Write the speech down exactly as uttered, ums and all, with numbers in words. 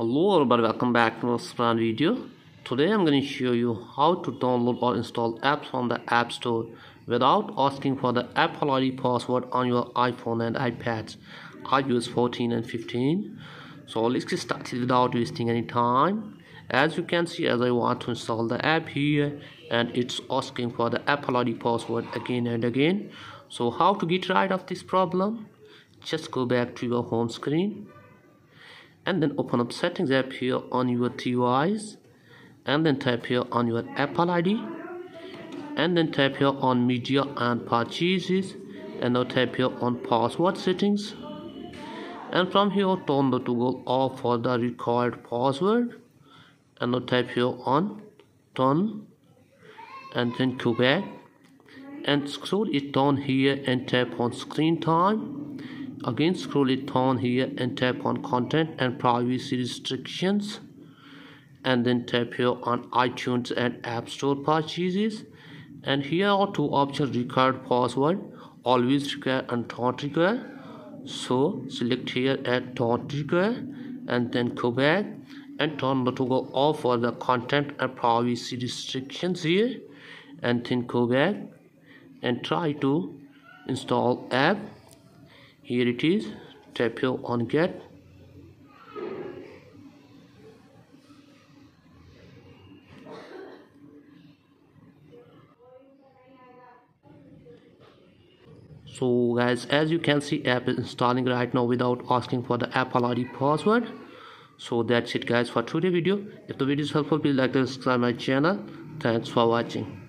Hello everybody, welcome back to another video. Today I'm going to show you how to download or install apps from the App Store without asking for the Apple I D password on your iPhone and iPads i O S fourteen and fifteen. So let's get started without wasting any time. As you can see, as I want to install the app here and it's asking for the Apple I D password again and again. So how to get rid of this problem? Just go back to your home screen and then open up settings app here on your device, and then tap here on your Apple I D, and then tap here on media and purchases, and now tap here on password settings, and from here turn the toggle off for the required password, and now tap here on done, and then go back and scroll it down here and tap on screen time. Again, scroll it down here and tap on content and privacy restrictions, and then tap here on iTunes and App Store purchases, and here are two options: required password, always require, and don't require. So select here at don't require and then go back and turn the toggle off for the content and privacy restrictions here, and then go back and try to install app. Here it is, tap here on get, so guys, as you can see, app is installing right now without asking for the Apple I D password. So that's it guys for today's video. If the video is helpful, please like and subscribe my channel. Thanks for watching.